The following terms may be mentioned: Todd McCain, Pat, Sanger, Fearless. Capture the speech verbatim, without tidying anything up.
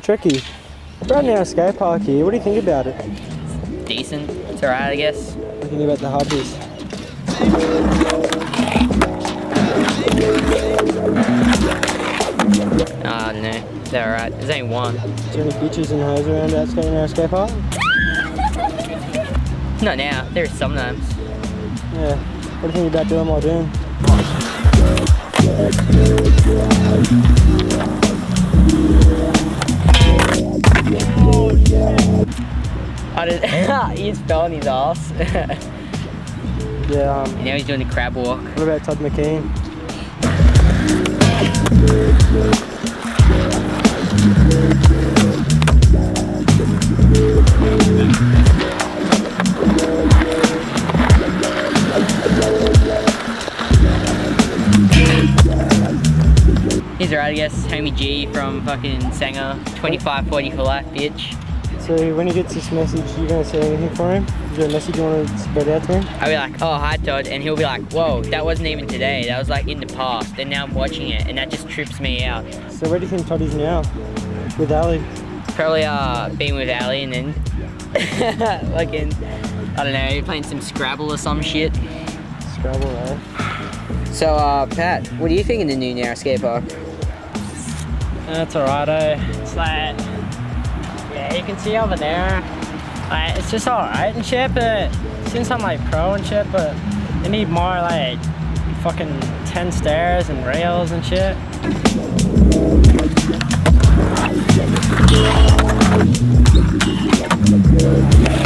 Tricky. We're out near a skate park here. What do you think about it? Decent. It's alright, I guess. What do you think about the hobbies? Ah, uh, no. They're alright. There's only one. Is there any bitches and hoes around out skating near a skate park? Not now. There is sometimes. Yeah. What do you think about doing while doing? I didn't. He just fell on his ass. Yeah. Um, and now he's doing the crab walk. What about Todd McCain? He's alright, I guess. Homie G from fucking Sanger. twenty-five forty for life, bitch. So when he gets this message, you gonna say anything for him? Is there a message you wanna spread out to him? I'll be like, oh, hi Todd, and he'll be like, whoa, that wasn't even today, that was like in the past, and now I'm watching it, and that just trips me out. So where do you think Todd is now, with Ali? Probably uh, being with Ali, and then, like in, I don't know, playing some Scrabble or some shit. Scrabble, eh? So uh, Pat, what do you think of the new Nara skate park? That's alright, eh? It's like, yeah, you can see over there, like, it's just alright and shit, but since I'm like pro and shit, but they need more like fucking ten stairs and rails and shit. Yeah.